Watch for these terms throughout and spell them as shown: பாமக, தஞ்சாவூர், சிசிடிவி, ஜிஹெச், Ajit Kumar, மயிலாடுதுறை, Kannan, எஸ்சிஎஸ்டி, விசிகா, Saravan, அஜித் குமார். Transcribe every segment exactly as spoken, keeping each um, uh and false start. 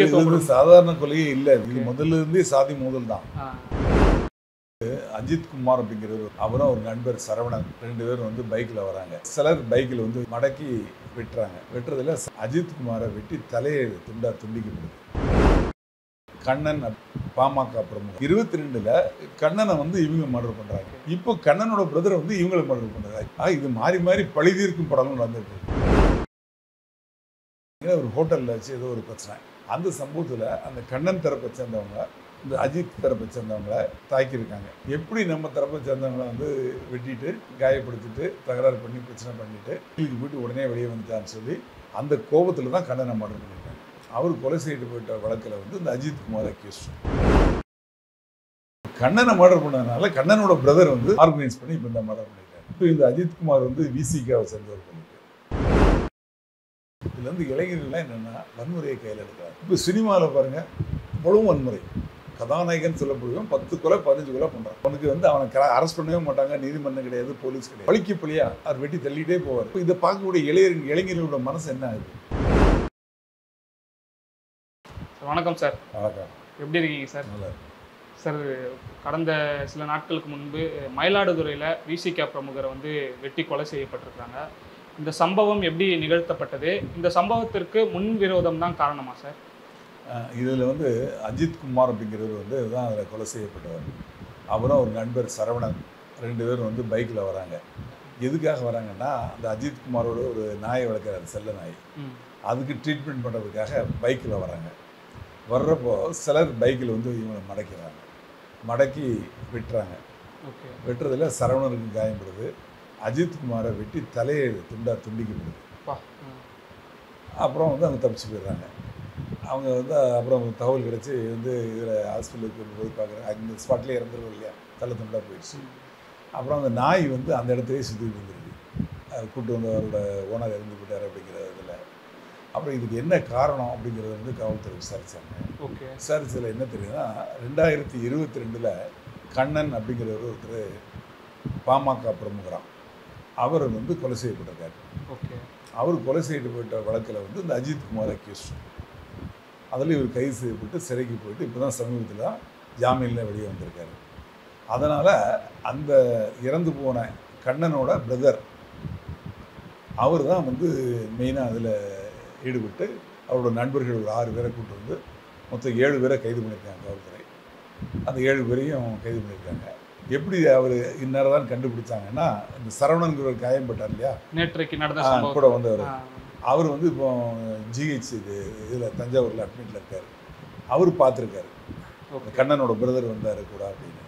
முக்கியத்துவம் சாதாரண கொலையே இல்லை. இது முதல்ல இருந்தே சாதி மோதல் தான். அஜித் குமார் அப்படிங்கிறது அவரும் ஒரு நண்பர் சரவணன் ரெண்டு பேரும் வந்து பைக்கில் வராங்க. சிலர் பைக்கில் வந்து மடக்கி வெட்டுறாங்க. வெட்டுறதுல அஜித் குமாரை வெட்டி தலையை துண்டா துண்டிக்கப்படுது. கண்ணன் பாமக பிரமுகர் இருபத்தி ரெண்டுல கண்ணனை வந்து இவங்க மர்டர் பண்றாங்க. இப்போ கண்ணனோட பிரதர் வந்து இவங்களை மர்டர் பண்றாங்க. இது மாறி மாறி பழிதீர்க்கும் படலும் நடந்துட்டு இருக்கு. ஒரு ஹோட்டலில் வச்சு ஏதோ ஒரு பிரச்சனை, அந்த சம்பவத்தில் அந்த கண்ணன் தரப்பை சேர்ந்தவங்க இந்த அஜித் தரப்பை சேர்ந்தவங்களை தாக்கியிருக்காங்க. எப்படி நம்ம தரப்பை சேர்ந்தவங்களை வந்து வெட்டிட்டு காயப்படுத்திட்டு தகராறு பண்ணி பிரச்சனை பண்ணிட்டு வீட்டுக்கு போயிட்டு உடனே வெளியே வந்துட்டான்னு சொல்லி அந்த கோபத்தில் தான் கண்ணனை மர்டர் பண்ணியிருக்காங்க. அவர் கொலை செய்து போயிட்ட வழக்கில் வந்து இந்த அஜித் குமார் அக்யூஸ். கண்ணனை மர்டர் பண்ணதுனால கண்ணனோட பிரதர் வந்து ஆர்கனைஸ் பண்ணி இப்போ இந்த மர்டர் பண்ணியிருக்காங்க. இப்போ இந்த அஜித் குமார் வந்து விசிகாவை சேர்ந்தவர் பண்ணியிருக்காங்க. இதில் வந்து இளைஞர்கள்லாம் என்னென்னா வன்முறையை கையில் எடுக்கிறாங்க. இப்போ சினிமாவில் பாருங்கள், அவ்வளவும் வன்முறை. கதாநாயகன் சொல்லப்படுவோம் பத்து கொலை பதினஞ்சு கொலை பண்ணுறான். அவனுக்கு வந்து அவனை அரெஸ்ட் பண்ணவே மாட்டாங்க, நீதிமன்றம் கிடையாது, போலீஸ் கிடையாது. பழிக்கு பழியா அவர் வெட்டி தள்ளிகிட்டே போவார். இப்போ இதை பார்க்கக்கூடிய இளைய இளைஞர்களோட மனசு என்ன ஆகுது? வணக்கம் சார். வணக்கம். எப்படி இருக்கீங்க சார்? நல்லா சார். கடந்த சில நாட்களுக்கு முன்பு மயிலாடுதுறையில் விசிகா பிரமுகரை வந்து வெட்டி கொலை செய்யப்பட்டிருக்காங்க. இந்த சம்பவம் எப்படி நிகழ்த்தப்பட்டது? இந்த சம்பவத்திற்கு முன் விரோதம் தான் காரணமா சார்? இதில் வந்து அஜித் குமார் அப்படிங்கிறது வந்து தான் அதில் கொலை செய்யப்பட்டவர். அவரும் ஒரு நண்பர் சரவணன் ரெண்டு பேரும் வந்து பைக்கில் வராங்க. எதுக்காக வராங்கன்னா அந்த அஜித் குமாரோட ஒரு நாயை வளர்க்குறாரு, செல்ல நாய். அதுக்கு ட்ரீட்மெண்ட் பண்ணுறதுக்காக பைக்கில் வராங்க. வர்றப்போ சிலர் பைக்கில் வந்து இவங்களை மடக்கிறாங்க. மடக்கி வெட்டுறாங்க. வெட்டுறதில் சரவணனுக்கு காயப்படுது. அஜித் குமாரை வெட்டி தலையை துண்டா துண்டிக்கப்படுது. அப்புறம் வந்து அவங்க தப்பிச்சு போயிடுறாங்க. அவங்க வந்து அப்புறம் தகவல் கிடச்சி வந்து இதில் ஹாஸ்பிட்டலுக்கு கொண்டு போய் பார்க்குறாங்க. அந்த ஸ்பாட்லேயே இறந்துருவோம் இல்லையா, தலை துண்டாக போயிடுச்சு. அப்புறம் அந்த நாய் வந்து அந்த இடத்துலேயே சுற்றிட்டு வந்துருக்கு. அது கூப்பிட்டு வந்து அவரோட ஓனர் இறந்து போயிட்டார் அப்படிங்கிறதுல. அப்புறம் இதுக்கு என்ன காரணம் அப்படிங்கிறது வந்து காவல்துறை விசாரித்தாங்க. ஓகே, விசாரிச்சதில் என்ன தெரியுதுன்னா ரெண்டாயிரத்தி இருபத்தி ரெண்டில் கண்ணன் அப்படிங்கிறவர் ஒருத்தர் பாமக பிரமுகராம். அவர் வந்து கொலை செய்யப்பட்டிருக்காரு. ஓகே. அவர் கொலை செய்யப்பட்ட வழக்கில் வந்து இந்த அஜித் குமார் அக்யூஸ். அதில் இவர் கைது செய்யப்பட்டு சிறைக்கு போயிட்டு இப்போ தான் சமீபத்தில் தான் ஜாமீனில் வெளியே வந்திருக்காரு. அதனால் அந்த இறந்து போன கண்ணனோட பிரதர் அவர் தான் வந்து மெயினாக அதில் ஈடுபட்டு அவரோட நண்பர்கள் ஒரு ஆறு பேரை கூப்பிட்டு வந்து மொத்தம் ஏழு பேரை கைது பண்ணியிருக்காங்க காவல்துறை. அந்த ஏழு பேரையும் கைது பண்ணியிருக்காங்க. எப்படி அவர் இந்நேரம் தான் கண்டுபிடிச்சாங்கன்னா இந்த சரவணன்கிறவர் காயம்பட்டார் இல்லையா, நேற்றைக்கு நடந்த கூட வந்தவர். அவர் வந்து இப்போ ஜிஹெச் இது இதில் தஞ்சாவூரில் அட்மிட்டில் இருக்கார். அவர் பார்த்துருக்காரு. ஓகே. கண்ணனோட பிரதர் வந்தார் கூட அப்படின்னு.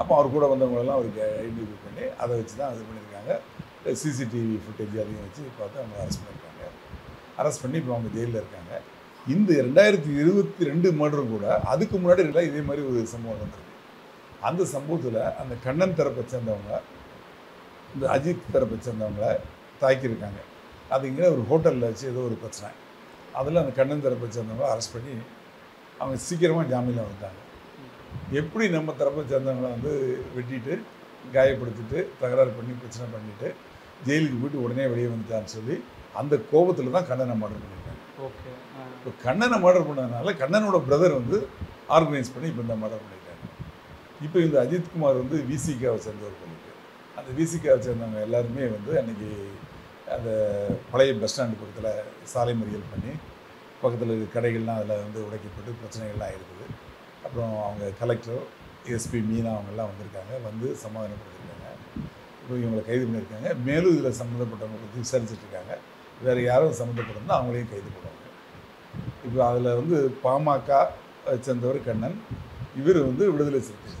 அப்போ அவர் கூட வந்தவங்களெல்லாம் அவருக்கு ஐடென்டிஃபை பண்ணி அதை வச்சு தான் இது பண்ணியிருக்காங்க. சிசிடிவி ஃபுட்டேஜ் அதையும் வச்சு பார்த்து அவங்க அரெஸ்ட் பண்ணியிருக்காங்க. அரெஸ்ட் பண்ணி இப்போ அவங்க ஜெயிலில் இருக்காங்க. இந்த ரெண்டாயிரத்தி இருபத்தி ரெண்டு மர்டரும் கூட அதுக்கு முன்னாடி எல்லாம் இதே மாதிரி ஒரு சம்பவம் நடந்திருக்கு. அந்த சம்பவத்தில் அந்த கண்ணன் தரப்பை சேர்ந்தவங்க இந்த அஜித் தரப்பை சேர்ந்தவங்களை தாக்கியிருக்காங்க. அதுங்கிற ஒரு ஹோட்டலில் வச்சு ஏதோ ஒரு பிரச்சனை, அதில் அந்த கண்ணன் தரப்பை சேர்ந்தவங்களை அரெஸ்ட் பண்ணி அவங்க சீக்கிரமாக ஜாமீனில் வந்துட்டாங்க. எப்படி நம்ம தரப்பை சேர்ந்தவங்களை வந்து வெட்டிட்டு காயப்படுத்திட்டு தகராறு பண்ணி பிரச்சனை பண்ணிவிட்டு ஜெயிலுக்கு போயிட்டு உடனே வெளியே வந்துட்டான்னு சொல்லி அந்த கோபத்தில் தான் கண்ணனை மர்டர் பண்ணியிருக்காங்க. ஓகே. இப்போ கண்ணனை மர்டர் பண்ணதுனால கண்ணனோட பிரதர் வந்து ஆர்கனைஸ் பண்ணி இப்போ இந்த மர்டர் பண்ணியிருக்காங்க. இப்போ இந்த அஜித் குமார் வந்து விசிகாவை சேர்ந்தவர் பண்ணிட்டு அந்த விசிகாவை சேர்ந்தவங்க எல்லாருமே வந்து அன்றைக்கி அந்த பழைய பஸ் ஸ்டாண்டு பக்கத்தில் சாலை மறியல் பண்ணி பக்கத்தில் இருக்கிற கடைகள்லாம் அதில் வந்து உடைக்கப்பட்டு பிரச்சனைகள்லாம் ஆகிருக்குது. அப்புறம் அவங்க கலெக்டர் எஸ்பி மீனா அவங்கெல்லாம் வந்திருக்காங்க, வந்து சமாதானப்படுத்திருக்காங்க. இப்போ இவங்களை கைது பண்ணியிருக்காங்க. மேலும் இதில் சம்மந்தப்பட்டவங்க பற்றி விசாரிச்சிட்ருக்காங்க. வேறு யாரும் சம்மந்தப்பட்டிருந்தால் அவங்களையும் கைது பண்ணுவாங்க. இப்போ அதில் வந்து பாமக சேர்ந்தவர் கண்ணன், இவர் வந்து விடுதலை சிறுத்தை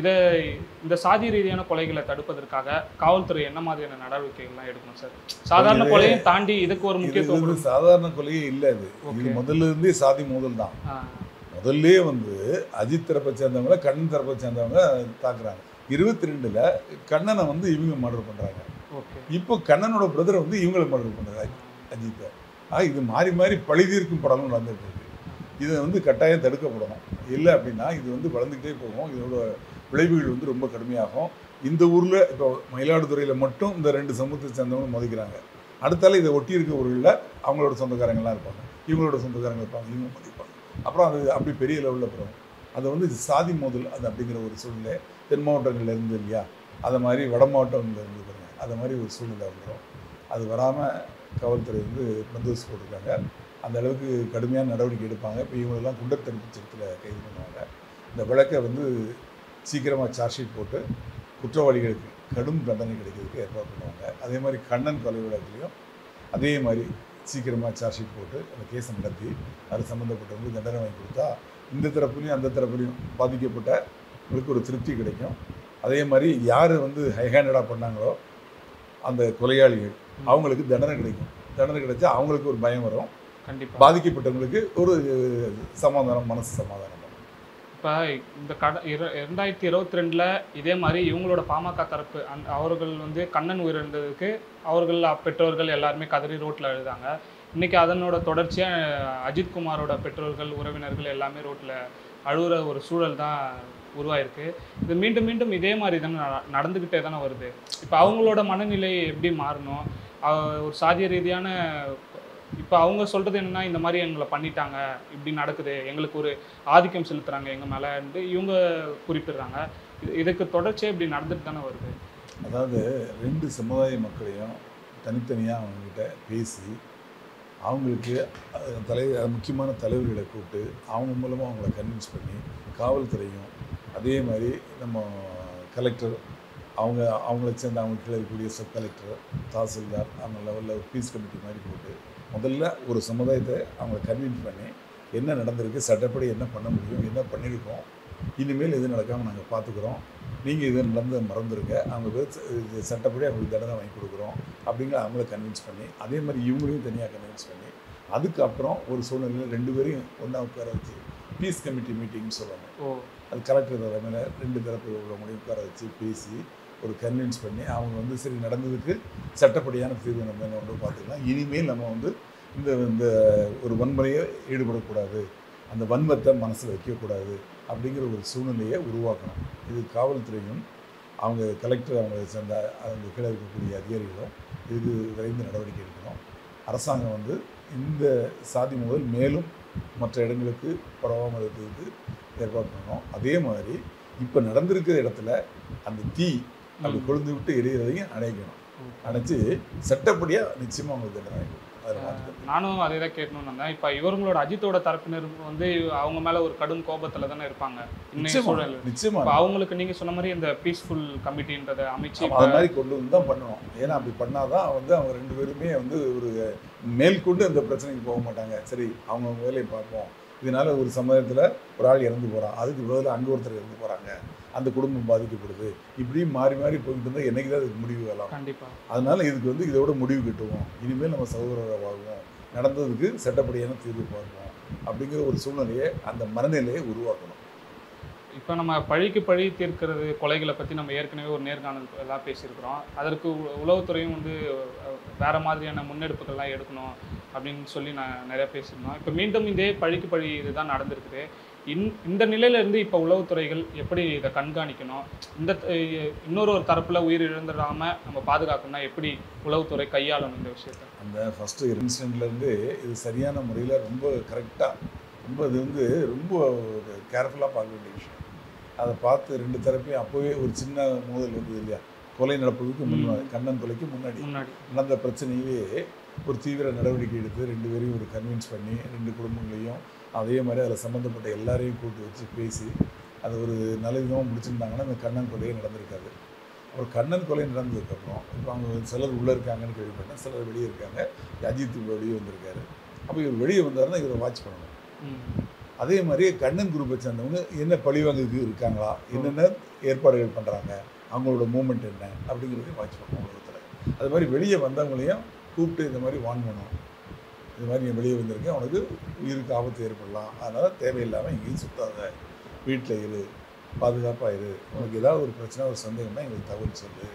இதை இந்த சாதி ரீதியான கொலைகளை தடுப்பதற்காக காவல்துறை என்ன மாதிரியான நடவடிக்கைகள்லாம் எடுக்கணும் சார்? சாதாரண கொலையை தாண்டி இதுக்கு ஒரு முக்கியத்துவம். சாதாரண கொலையே இல்லை, இது முதல்ல இருந்தே சாதி மோதல் தான். முதல்ல வந்து அஜித் தரப்பை சேர்ந்தவங்க கண்ணன் தரப்பை சேர்ந்தவங்க தாக்குறாங்க. இருபத்தி ரெண்டுல கண்ணனை வந்து இவங்க மர்டர் பண்றாங்க. இப்போ கண்ணனோட பிரதர் வந்து இவங்களை மர்டர் பண்றாங்க அஜித்தை. ஆக இது மாறி மாறி பழி தீர்க்கும் படமும் நடந்துட்டு இருக்கு. இதை வந்து கட்டாயம் தடுக்கப்படணும். இல்லை அப்படின்னா இது வந்து வளர்ந்துக்கிட்டே போகும். இதோட விளைவுகள் வந்து ரொம்ப கடுமையாகும். இந்த ஊரில் இப்போ மயிலாடுதுறையில் மட்டும் இந்த ரெண்டு சமூகத்தை சேர்ந்தவங்க மதிக்கிறாங்க. அடுத்தால இதை ஒட்டி இருக்க ஊர்களில் அவங்களோட சொந்தக்காரங்கள்லாம் இருப்பாங்க, இவங்களோட சொந்தக்காரங்க இருப்பாங்க, இவங்க மதிப்பாங்க. அப்புறம் அது அப்படி பெரிய லெவலில் போகிறோம். அது வந்து சாதி மோதல் அது அப்படிங்கிற ஒரு சூழ்நிலை தென் மாவட்டங்களில் இருந்து இல்லையா, அதை மாதிரி வட மாவட்டங்களில் இருந்து பாருங்க, அது மாதிரி ஒரு சூழ்நிலை வந்துடும். அது வராமல் காவல்துறை வந்து பந்தோபஸ்து போட்டிருக்காங்க. அந்த அளவுக்கு கடுமையான நடவடிக்கை எடுப்பாங்க. இப்போ இவங்களெல்லாம் குண்டர் தடுப்பு சட்டத்தில் கைது பண்ணுவாங்க. இந்த வழக்கை வந்து சீக்கிரமாக சார்ஜ் ஷீட் போட்டு குற்றவாளிகளுக்கு கடும் தண்டனை கிடைக்கிறதுக்கு ஏற்பாடு பண்ணுவாங்க. அதே மாதிரி கண்ணன் கொலை வழக்குலையும் அதே மாதிரி சீக்கிரமாக சார்ஜ் ஷீட் போட்டு அந்த கேஸை நடத்தி அது சம்மந்தப்பட்டவங்க தண்டனை வாங்கி கொடுத்தா இந்த தரப்புலையும் அந்த தரப்புலையும் பாதிக்கப்பட்டவங்களுக்கு ஒரு திருப்தி கிடைக்கும். அதே மாதிரி யார் வந்து ஹைஹேண்டடாக பண்ணாங்களோ அந்த கொலையாளிகள் அவங்களுக்கு தண்டனை கிடைக்கும். தண்டனை கிடைச்சா அவங்களுக்கு ஒரு பயம் வரும். கண்டிப்பாக பாதிக்கப்பட்டவங்களுக்கு ஒரு சமாதானம், மனசு சமாதானம். இப்போ இந்த கட இர இரண்டாயிரத்தி இருபத்தி ரெண்டில் இதே மாதிரி இவங்களோட பாமக தரப்பு அந் அவர்கள் வந்து கண்ணன் உயிரிழந்ததுக்கு அவர்கள் பெற்றோர்கள் எல்லாருமே கதறி ரோட்டில் எழுதாங்க. இன்றைக்கி அதனோட தொடர்ச்சியாக அஜித்குமாரோட பெற்றோர்கள் உறவினர்கள் எல்லாமே ரோட்டில் அழுகிற ஒரு சூழல் தான் உருவாயிருக்கு. இது மீண்டும் மீண்டும் இதே மாதிரி தானே நடந்துக்கிட்டே தானே வருது. இப்போ அவங்களோட மனநிலை எப்படி மாறணும்? ஒரு சாதிய ரீதியான இப்போ அவங்க சொல்கிறது என்னென்னா, இந்த மாதிரி எங்களை பண்ணிட்டாங்க, இப்படி நடக்குது, எங்களுக்கு ஒரு ஆதிக்கம் செலுத்துகிறாங்க எங்கள் மேலேருந்து இவங்க குறிப்பிடுறாங்க. இது இதுக்கு தொடர்ச்சியாக இப்படி நடந்துட்டு தானே வருது. அதாவது ரெண்டு சமுதாய மக்களையும் தனித்தனியாக அவங்ககிட்ட பேசி அவங்களுக்கு தலை முக்கியமான தலைவர்களை கூப்பிட்டு அவங்க மூலமாக அவங்கள கன்வின்ஸ் பண்ணி காவல்துறையும் அதே மாதிரி நம்ம கலெக்டர் அவங்க அவங்கள சேர்ந்து அவங்க கீழே இருக்கக்கூடிய சப் கலெக்டர் தாசில்தார் அவங்க லெவலில் பீஸ் கமிட்டி மாதிரி போட்டு முதல்ல ஒரு சமுதாயத்தை அவங்கள கன்வின்ஸ் பண்ணி என்ன நடந்திருக்கு, சட்டப்படி என்ன பண்ண முடியும், என்ன பண்ணியிருக்கோம், இனிமேல் எது நடக்காமல் நாங்கள் பார்த்துக்குறோம், நீங்கள் இது நடந்து மறந்துருங்க, அவங்க இது சட்டப்படி அவங்களுக்கு தண்டனை வாங்கி கொடுக்குறோம் அப்படிங்கிற அவங்கள கன்வின்ஸ் பண்ணி அதே மாதிரி இவங்களையும் தனியாக கன்வின்ஸ் பண்ணி அதுக்கப்புறம் ஒரு சூழ்நிலையில் ரெண்டு பேரையும் ஒன்றா உட்கார வச்சு பீஸ் கமிட்டி மீட்டிங்னு சொல்லுவாங்க. அது கலெக்டர் தலைமையில் ரெண்டு தரப்பு உள்ளவங்களையும் உட்கார வச்சு பேசி ஒரு கன்வின்ஸ் பண்ணி அவங்க வந்து சரி நடந்ததுக்கு சட்டப்படியான தீர்வு நம்ம என்ன ஒன்று பார்த்துக்கலாம், இனிமேல் நம்ம வந்து இந்த இந்த ஒரு வன்முறையை ஈடுபடக்கூடாது, அந்த வன்மத்தை மனசில் வைக்கக்கூடாது அப்படிங்கிற ஒரு சூழ்நிலையை உருவாக்கணும். இது காவல்துறையும் அவங்க கலெக்டர் அவங்க சேர்ந்த அவங்க கீழே இருக்கக்கூடிய அதிகாரிகளும் இதுக்கு விரைந்து நடவடிக்கை எடுக்கணும். அரசாங்கம் வந்து இந்த சாதி முதல் மேலும் மற்ற இடங்களுக்கு பரவாமல் இருக்கிறதுக்கு ஏற்பாடு பண்ணணும். அதே மாதிரி இப்போ நடந்திருக்கிற இடத்துல அந்த தீ அப்படி கொழுந்து விட்டு எரியறதையும் அணைக்கணும். அணைச்சி சட்டப்படியாக நிச்சயமாக அவங்களுக்கு தண்டனை. நானும் அதே தான் கேட்கணும்னு வந்தேன். இப்போ இவங்களோட அஜித்தோட தரப்பினர் வந்து அவங்க மேலே ஒரு கடும் கோபத்தில் தானே இருப்பாங்க. நிச்சயமாக அவங்களுக்கு நீங்கள் சொன்ன மாதிரி இந்த பீஸ்ஃபுல் கமிட்டின்றதை அமைச்சு அது மாதிரி கொண்டு வந்து தான் பண்ணணும். ஏன்னா அப்படி பண்ணாதான் வந்து அவங்க ரெண்டு பேருமே வந்து ஒரு மேல்கொண்டு அந்த பிரச்சனைக்கு போக மாட்டாங்க. சரி அவங்க வேலையை பார்ப்போம், இதனால் ஒரு சமயத்தில் ஒரு ஆள் இறந்து போகிறான், அதுக்கு பதில் அங்கே ஒருத்தர் இறந்து போகிறாங்க, அந்த குடும்பம் பாதிக்கப்படுது, இப்படியும் மாறி மாறி போய்கிட்டு இருந்தால் என்றைக்கு தான் இதுக்கு முடிவு வரலாம். கண்டிப்பாக அதனால் இதுக்கு வந்து இதோட முடிவு கட்டுவோம், இனிமேல் நம்ம சகோதரராக வாழ்வோம், நடந்ததுக்கு சட்டப்படியான தீர்வு பார்க்கணும் அப்படிங்கிற ஒரு சூழ்நிலையை அந்த மனநிலையை உருவாக்கணும். இப்போ நம்ம பழிக்கு பழி தீர்க்கிறது கொலைகளை பற்றி நம்ம ஏற்கனவே ஒரு நேர்காணல் எல்லாம் பேசியிருக்கிறோம். அதற்கு உளவுத்துறையும் வந்து வேறு மாதிரியான முன்னெடுப்புகள்லாம் எடுக்கணும் அப்படின்னு சொல்லி நான் நிறையா பேசியிருந்தோம். இப்போ மீண்டும் இதே பழிக்கு பழி இதுதான் நடந்திருக்குது. இன் இந்த நிலையிலேருந்து இப்போ உளவுத்துறைகள் எப்படி இதை கண்காணிக்கணும், இந்த இன்னொரு ஒரு தரப்பில் உயிர் இழந்துடாமல் நம்ம பாதுகாக்கணும்னா எப்படி உளவுத்துறை கையாளணும் இந்த விஷயத்தை? அந்த ஃபஸ்ட்டு இன்சிடெண்ட்லேருந்து இது சரியான முறையில் ரொம்ப கரெக்டாக ரொம்ப இது வந்து ரொம்ப கேர்ஃபுல்லாக பார்க்க வேண்டிய விஷயம். அதை பார்த்து ரெண்டு தரப்பையும் அப்போவே ஒரு சின்ன மோதல் இருந்தது இல்லையா, கொலை நடப்பதுக்கு முன்னாடி கண்ணன் கொலைக்கு முன்னாடி நடந்த பிரச்சனையிலே ஒரு தீவிர நடவடிக்கை எடுத்து ரெண்டு பேரையும் ஒரு கன்வின்ஸ் பண்ணி ரெண்டு குடும்பங்களையும் அதே மாதிரி அதில் சம்மந்தப்பட்ட எல்லாரையும் கூப்பிட்டு வச்சு பேசி அது ஒரு நல்ல விதமாக முடிச்சிருந்தாங்கன்னா இந்த கண்ணன் கொலையே நடந்திருக்காது. ஒரு கண்ணன் கொலை நடந்ததுக்கப்புறம் இப்போ அவங்க சிலர் உள்ளே இருக்காங்கன்னு கேள்விப்பட்டேன், சிலர் வெளியே இருக்காங்க. அஜித் வெளியே வந்திருக்காரு. அப்போ இவர் வெளியே வந்தாருன்னா இவரை வாட்ச் பண்ணணும். அதே மாதிரி கண்ணன் குரூப்பை சேர்ந்தவங்க என்ன பழிவாங்கிறதுக்கு இருக்காங்களா, என்னென்ன ஏற்பாடுகள் பண்ணுறாங்க, அவங்களோட மூமெண்ட் என்ன அப்படிங்கிறதையும் வாட்ச் பண்ணுவோம் உலகத்தில். அது மாதிரி வெளியே வந்தவங்களையும் கூப்பிட்டு இந்த மாதிரி வான் பண்ணணும். இது மாதிரி நீ வெளியே வந்திருக்கேன், அவனுக்கு உயிருக்கு ஆபத்து ஏற்படலாம், அதனால் தேவையில்லாமல் இங்கேயும் சுத்தாத, வீட்டில் இரு, பாதுகாப்பாக இரு, உனக்கு ஏதாவது ஒரு பிரச்சனை ஒரு சந்தேகம்னா எங்களுக்கு தகவல் சொல்லு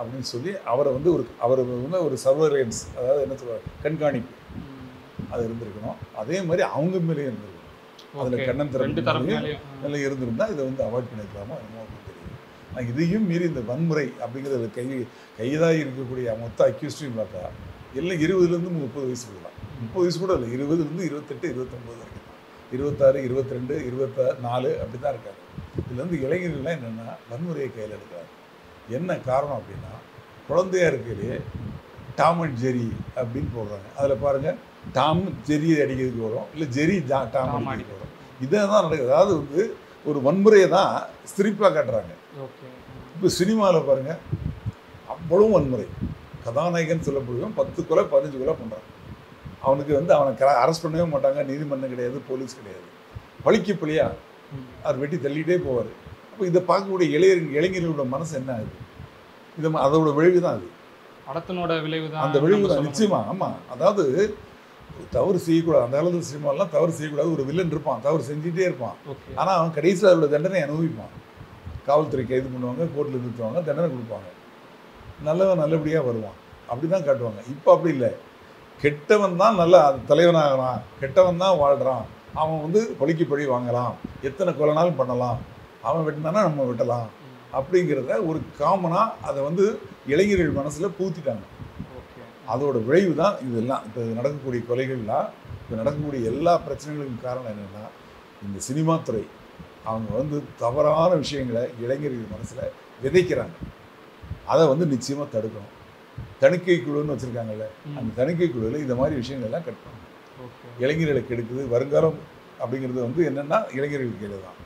அப்படின்னு சொல்லி அவரை வந்து ஒரு அவர் வந்து ஒரு சர்வலன்ஸ், அதாவது என்ன சொல்லுவார், கண்காணிப்பு அது இருந்திருக்கணும். அதே மாதிரி அவங்க மேலேயும் இருந்திருக்கணும். அதில் கண்ணன் திறமையும் நல்லா இருந்திருந்தால் இதை வந்து அவாய்ட் பண்ணிக்கலாமா என்னமோ அப்படின்னு தெரியும். ஆனால் இதையும் மீறி இந்த வன்முறை அப்படிங்கிறது கை கைதாக இருக்கக்கூடிய மொத்த அக்யூஸ்டையும் பார்த்தா எல்லாம் இருபதுலேருந்து முப்பது வயசு போகலாம். முப்பது வயசு கூட இல்லை, இருபதுலேருந்து இருபத்தெட்டு இருபத்தொம்போது வரைக்கும் தான், இருபத்தாறு இருபத்திரெண்டு இருபத்த நாலு அப்படி தான் இருக்காங்க. இதில் வந்து இளைஞர்கள்லாம் என்னென்னா வன்முறையை கையில் எடுக்கிறாங்க. என்ன காரணம் அப்படின்னா, குழந்தையாக இருக்கிறதுலே டாம் அண்ட் ஜெரி அப்படின்னு போடுறாங்க. அதில் பாருங்கள், டாம் ஜெரியை அடிக்கிறதுக்கு வரும், இல்லை ஜெரி ஜா டாம் அடிக்கிறதுக்கு வரும். இதை தான் நடக்குது. அதாவது வந்து ஒரு வன்முறையை தான் சிரிப்பாக காட்டுறாங்க. இப்போ சினிமாவில் பாருங்கள், அவ்வளோ வன்முறை, கதாநாயகன் சொல்லப்படுவோம் பத்து கொலை பதினஞ்சு கொலை பண்ணுறான். அவனுக்கு வந்து அவனை க அரெஸ்ட் பண்ணவே மாட்டாங்க, நீதிமன்றம் கிடையாது, போலீஸ் கிடையாது, பழிக்கு பழியா அவர் வெட்டி தள்ளிகிட்டே போவார். அப்போ இதை பார்க்கக்கூடிய இளைய இளைஞர்களோட மனசு என்ன ஆகுது? இது அதோட விளைவு தான், அது படத்தினோட விளைவு தான், அந்த விளைவு தான் நிச்சயமாக. ஆமாம், அதாவது தவறு செய்யக்கூடாது, அந்த காலத்தில் சினிமாலாம் தவறு செய்யக்கூடாது, ஒரு வில்லன் இருப்பான், தவறு செஞ்சுட்டே இருப்பான், ஆனால் அவன் கடைசியில் அதோட தண்டனை அனுபவிப்பான். காவல்துறை கைது பண்ணுவாங்க, கோர்ட்டில் நிறுத்துவாங்க, தண்டனை கொடுப்பாங்க, நல்லவன் நல்லபடியாக வருவான், அப்படி தான் காட்டுவாங்க. இப்போ அப்படி இல்லை, கெட்டவன் தான் நல்லா தலைவனாகிறான், கெட்டவன் தான் வாழ்கிறான், அவன் வந்து பழிக்கு பழி வாங்கலாம், எத்தனை கொலைனாலும் பண்ணலாம், அவன் வெட்டினானா நம்ம வெட்டலாம் அப்படிங்கிறத ஒரு காமனாக அதை வந்து இளைஞர்கள் மனசில் பூத்திட்டாங்க. அதோட விளைவு தான் இதெல்லாம். இப்போ நடக்கக்கூடிய கொலைகள்லாம், இப்போ நடக்கக்கூடிய எல்லா பிரச்சனைகளுக்கும் காரணம் என்னென்னா இந்த சினிமாத்துறை. அவங்க வந்து தவறான விஷயங்களை இளைஞர்கள் மனசில் விதைக்கிறாங்க. அதை வந்து நிச்சயமாக தடுக்கணும். தணிக்கை குழுன்னு வச்சுருக்காங்கல்ல, அந்த தணிக்கை குழுவில் இந்த மாதிரி விஷயங்கள்லாம் கட் பண்ணணும். இளைஞர்களுக்கு எடுக்குது வருங்காலம் அப்படிங்கிறது வந்து என்னென்னா இளைஞர்களுக்கு கீழே தான்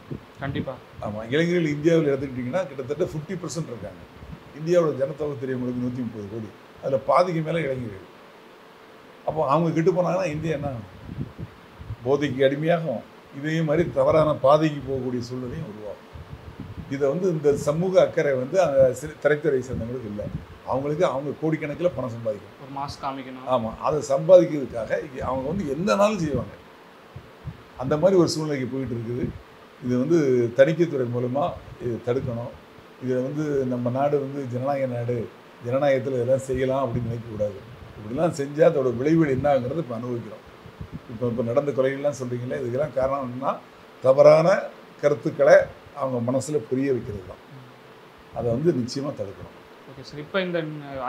கண்டிப்பாக. ஆமாம், இளைஞர்கள் இந்தியாவில் எடுத்துக்கிட்டிங்கன்னா கிட்டத்தட்ட ஃபிஃப்டி பர்சன்ட் இருக்காங்க. இந்தியாவோட ஜனத்தொகை தெரியவங்களுக்கு நூற்றி முப்பது கோடி, அதில் பாதிக்கு மேலே இளைஞர்கள். அப்போ அவங்க கெட்டு போனாங்கன்னா இந்தியா என்ன போதைக்கு அடிமையாகும், இதே மாதிரி தவறான பாதைக்கு போகக்கூடிய சூழ்நிலையும் உருவாகும். இதை வந்து இந்த சமூக அக்கறை வந்து அந்த திரைத்துறை சேர்ந்தவங்களுக்கு இல்லை, அவங்களுக்கு அவங்க கோடிக்கணக்கில் பணம் சம்பாதிக்கணும், ஒரு மாஸ் காமிக்கணும். ஆமாம், அதை சம்பாதிக்கிறதுக்காக அவங்க வந்து எந்த நாளும் செய்வாங்க. அந்த மாதிரி ஒரு சூழ்நிலைக்கு போயிட்டு இருக்குது. இது வந்து தணிக்கைத்துறை மூலமாக இது தடுக்கணும். இதில் வந்து நம்ம நாடு வந்து ஜனநாயக நாடு, ஜனநாயகத்தில் இதெல்லாம் செய்யலாம் அப்படின்னு நினைக்கக்கூடாது. இப்படிலாம் செஞ்சால் அதோடய விளைவுகள் என்னங்கிறது இப்போ அனுபவிக்கிறோம். இப்போ இப்போ நடந்த கொலைகள்லாம் சொல்கிறீங்களே, இதுக்கெல்லாம் காரணம் என்னன்னா தவறான கருத்துக்களை அவங்க மனசில் புரிய வைக்கிறது தான். அதை வந்து நிச்சயமாக தடுக்கணும். ஓகே சார், இப்போ இந்த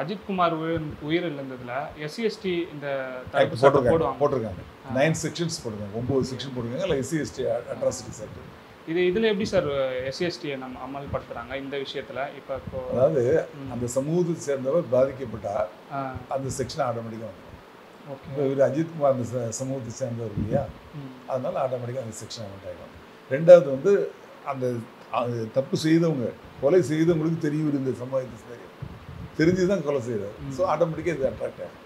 அஜித்குமார் உயிர் உயிர் இழந்ததில் எஸ்சிஎஸ்டி இந்த போட்டிருக்காங்க போட்டிருக்காங்க நைன் செக்ஷன்ஸ் போட்டிருக்காங்க, ஒம்பது செக்ஷன் போட்டிருக்காங்க. இல்லை எஸ்சிஎஸ்டி அட்ராசிட்டி சட்டம் இது, இதில் எப்படி சார் எஸ்சிஎஸ்டியை நம்ம அமல்படுத்துகிறாங்க இந்த விஷயத்தில்? இப்போ இப்போ அதாவது அந்த சமூகத்தை சேர்ந்தவர் பாதிக்கப்பட்டால் அந்த செக்ஷன் ஆட்டோமேட்டிக்காக வந்துடும். ஓகே, இவர் அஜித்குமார் அந்த சமூகத்தை சேர்ந்தவர் இல்லையா, அதனால் ஆட்டோமேட்டிக்காக அந்த செக்ஷன் அமௌண்ட் ஆகிடும். ரெண்டாவது வந்து அந்த தப்பு செய்தவங்க, கொலை செய்தவங்களுக்கு தெரியும், இந்த சமுதாயத்தை தெரிஞ்சு தான் கொலை செய்கிறார். ஸோ ஆட்டோமேட்டிக்காக இது அட்ராக்ட் ஆகும்.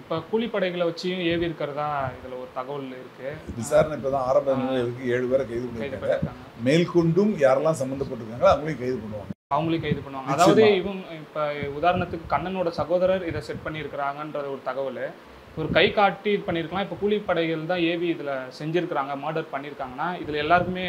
இப்போ கூலிப்படைகளை வச்சியும் ஏவி இருக்கிறதா இதில் ஒரு தகவல் இருக்குது. விசாரணை இப்போ தான் ஆரம்ப நிலையிலிருக்கு, ஏழு பேரை கைது பண்ணியிருக்காங்க. மேல்கொண்டும் யாரெல்லாம் சம்மந்தப்பட்டிருக்காங்களோ அவங்களையும் கைது பண்ணுவாங்க, அவங்களையும் கைது பண்ணுவாங்க. அதாவது இவங்க இப்போ உதாரணத்துக்கு கண்ணனோட சகோதரர் இதை செட் பண்ணியிருக்கிறாங்கன்றது ஒரு தகவல், ஒரு கை காட்டி இது பண்ணியிருக்கலாம். இப்போ கூலிப்படைகள் தான் ஏவி இதில் செஞ்சுருக்கிறாங்க, மர்டர் பண்ணியிருக்காங்கன்னா இதில் எல்லாருக்குமே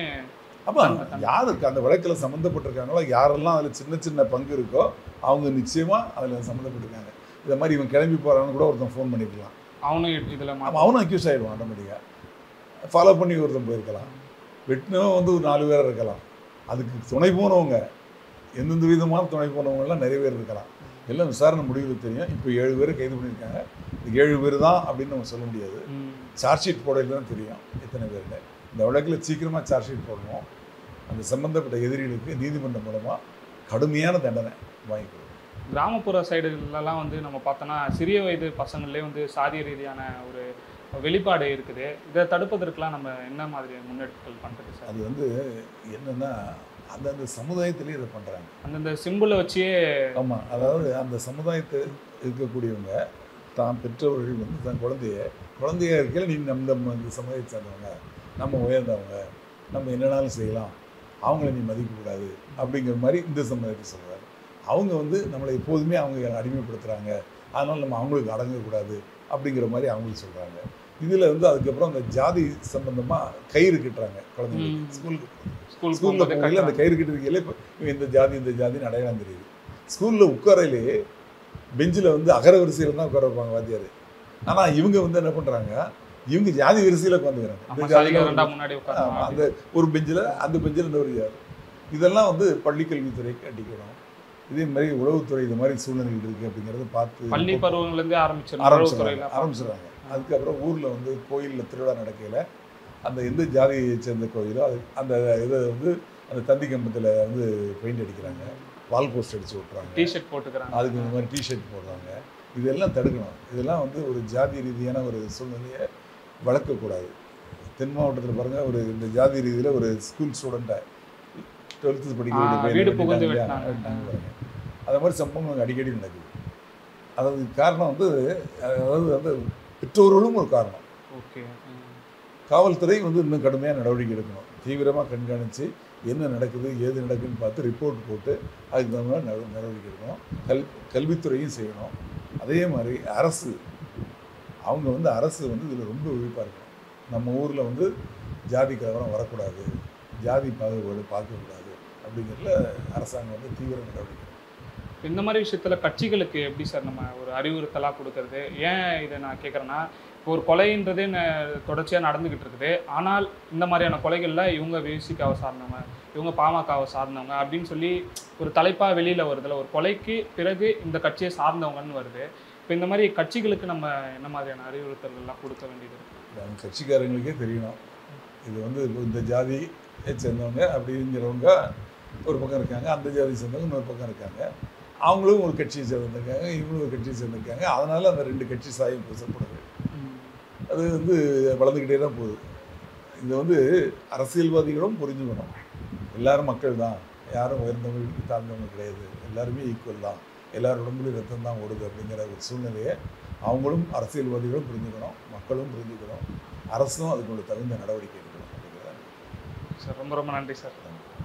அப்போ யாருக்கு அந்த வழக்கில் சம்மந்தப்பட்டிருக்காங்களோ, யாரெல்லாம் அதில் சின்ன சின்ன பங்கு இருக்கோ அவங்க நிச்சயமாக அதில் சம்மந்தப்பட்டிருக்காங்க. இதை மாதிரி இவன் கிளம்பி போகிறான்னு கூட ஒருத்தன் ஃபோன் பண்ணிக்கலாம், அவனும் இதில் அவனும் அக்யூஸ் ஆகிடுவான். ஆட்டோமேட்டிக்காக ஃபாலோ பண்ணி ஒருத்தன் போயிருக்கலாம், வெட்டினவன் வந்து ஒரு நாலு பேர் இருக்கலாம், அதுக்கு துணை போனவங்க எந்தெந்த விதமான துணை போனவங்கலாம் நிறைய பேர் இருக்கலாம். எல்லாம் விசாரணை முடிவுக்கு தெரியும். இப்போ ஏழு பேர் கைது பண்ணியிருக்காங்க, இது ஏழு பேர் தான் அப்படின்னு நம்ம சொல்ல முடியாது. சார்ஜ் ஷீட் போடையில் தான் தெரியும் எத்தனை பேர்கிட்ட. இந்த வழக்கில் சீக்கிரமாக சார்ஜ் ஷீட் போடணும், அந்த சம்பந்தப்பட்ட எதிரிகளுக்கு நீதிமன்றம் மூலமாக கடுமையான தண்டனை வாங்கி கொடுக்கும். கிராமப்புற சைடுகளெல்லாம் வந்து நம்ம பார்த்தோன்னா சிறிய வயது பசங்களே வந்து சாதிய ரீதியான ஒரு வெளிப்பாடு இருக்குது. இதை தடுப்பதற்கெலாம் நம்ம என்ன மாதிரி முன்னெடுப்புகள் பண்ணுறது சார்? அது வந்து என்னென்னா அந்தந்த சமுதாயத்திலேயே இதை பண்ணுறாங்க, அந்தந்த சிம்பிளை வச்சே. ஆமாம், அதாவது அந்த சமுதாயத்தை இருக்கக்கூடியவங்க தான் பெற்றவர்கள் வந்து தான் குழந்தைய குழந்தையாக இருக்கையில் நீங்கள் நம்ம நம்ம சமுதாயத்தை சார்ந்தவங்க, நம்ம உயர்ந்தவங்க, நம்ம என்னன்னாலும் செய்யலாம், அவங்கள நீ மதிக்கக்கூடாது அப்படிங்கிற மாதிரி இந்த சமுதாயத்தை சொல்கிறாரு. அவங்க வந்து நம்மளை எப்போதுமே அவங்க அடிமைப்படுத்துகிறாங்க, அதனால் நம்ம அவங்களுக்கு அடங்கக்கூடாது அப்படிங்கிற மாதிரி அவங்களும் சொல்கிறாங்க. இதில் வந்து அதுக்கப்புறம் அந்த ஜாதி சம்பந்தமாக கயிறு கட்டுறாங்க குழந்தைங்களுக்கு. ஸ்கூலுக்கு ஸ்கூல் ஸ்கூலில் கையில் அந்த கயிறு கட்டுறதுக்கையிலே இப்போ இந்த ஜாதி இந்த ஜாதின்னு அடையாளம் தெரியுது. ஸ்கூலில் உட்காரையிலே பெஞ்சில் வந்து அகர வரிசையில் தான் உட்கார வைப்பாங்க வாத்தியார். ஆனால் இவங்க வந்து என்ன பண்ணுறாங்க, இவங்க ஜாதி வரிசையில் உட்காந்துக்கிறாங்க. அந்த ஒரு பெஞ்சில் அந்த பெஞ்சில் இன்னொரு ஜாதி. இதெல்லாம் வந்து பள்ளிக்கல்வித்துறைக்கு அடிக்கணும். இதே மாதிரி உளவுத்துறை இது மாதிரி சூழ்நிலைகள் இருக்குது அப்படிங்கிறத பார்த்து பள்ளி பருவங்கள்லேருந்து ஆரம்பிச்சு ஆரம்பிச்சுறாங்க ஆரம்பிச்சுறாங்க அதுக்கப்புறம் ஊரில் வந்து கோயிலில் திருவிழா நடக்கையில் அந்த எந்த ஜாதியை சேர்ந்த கோயிலோ அது அந்த இதை வந்து அந்த தந்தி கம்பத்தில் வந்து பெயிண்ட் அடிக்கிறாங்க, வால் போஸ்ட் அடித்து விட்றாங்க, டிஷர்ட் போட்டுக்கிறாங்க, அதுக்கு இந்த மாதிரி டிஷர்ட் போடுறாங்க. இதெல்லாம் தடுக்கணும். இதெல்லாம் வந்து ஒரு ஜாதி ரீதியான ஒரு சூழ்நிலையை வளர்க்கக்கூடாது. தென் மாவட்டத்தில் பாருங்கள், ஒரு இந்த ஜாதி ரீதியில் ஒரு ஸ்கூல் ஸ்டூடெண்ட்டை டுவெல்த்து படிக்கிறது அது மாதிரி சம்பவங்கள் அடிக்கடி நடக்குது. அதாவது காரணம் வந்து அதாவது வந்து பெற்றோர்களும் ஒரு காரணம். ஓகே, காவல்துறை வந்து இன்னும் கடுமையாக நடவடிக்கை எடுக்கணும். தீவிரமாக கண்காணித்து என்ன நடக்குது ஏது நடக்குதுன்னு பார்த்து ரிப்போர்ட் போட்டு அதுக்கு தகுந்த மாதிரி நட நடவடிக்கை எடுக்கணும். கல் கல்வித்துறையும் செய்யணும். அதே மாதிரி அரசு அவங்க வந்து அரசு வந்து இதில் ரொம்ப விழிப்பாக இருக்கணும். நம்ம ஊரில் வந்து ஜாதி கலவரம் வரக்கூடாது, ஜாதி பாகுபாடு பார்க்கக்கூடாது அப்படிங்கிறதுல அரசாங்கம் வந்து தீவிர நடவடிக்கை. இந்த மாதிரி விஷயத்தில் கட்சிகளுக்கு எப்படி சார் நம்ம ஒரு அறிவுறுத்தலாக கொடுக்கறது? ஏன் இதை நான் கேட்குறேன்னா, இப்போ ஒரு கொலைன்றதே தொடர்ச்சியாக நடந்துக்கிட்டு இருக்குது. ஆனால் இந்த மாதிரியான கொலைகளில் இவங்க விசிகாவை சார்ந்தவங்க, இவங்க பாமகவை சார்ந்தவங்க அப்படின்னு சொல்லி ஒரு தலைப்பாக வெளியில் வருதுல, ஒரு கொலைக்கு பிறகு இந்த கட்சியை சார்ந்தவங்கன்னு வருது. இப்போ இந்த மாதிரி கட்சிகளுக்கு நம்ம என்ன மாதிரியான அறிவுறுத்தல்கள்லாம் கொடுக்க வேண்டியது இருக்குது? கட்சிக்காரங்களுக்கே தெரியணும் இது வந்து இந்த ஜாதி சேர்ந்தவங்க அப்படிங்கிறவங்க ஒரு பக்கம் இருக்காங்க, அந்த ஜாதி சேர்ந்தவங்க இன்னொரு பக்கம் இருக்காங்க. அவங்களும் ஒரு கட்சியை சேர்ந்துருக்காங்க, இவங்களும் ஒரு கட்சியை சேர்ந்துருக்காங்க. அதனால் அந்த ரெண்டு கட்சி சாயம் பேசப்படுது. அது வந்து வளர்ந்துக்கிட்டே தான் போகுது. இதை வந்து அரசியல்வாதிகளும் புரிஞ்சுக்கணும். எல்லோரும் மக்கள் தான், யாரும் உயர்ந்தவங்க தாழ்ந்தவங்க கிடையாது, எல்லாருமே ஈக்குவல் தான், எல்லார் உடம்புலையும் ரத்தம் தான் ஓடுது அப்படிங்கிற ஒரு சூழ்நிலையை அவங்களும் அரசியல்வாதிகளும் புரிஞ்சுக்கணும், மக்களும் புரிஞ்சுக்கணும், அரசும் அதுக்கு ஒரு தகுந்த நடவடிக்கை எடுக்கணும் அப்படிங்கிறத. சார் ரொம்ப ரொம்ப நன்றி சார்.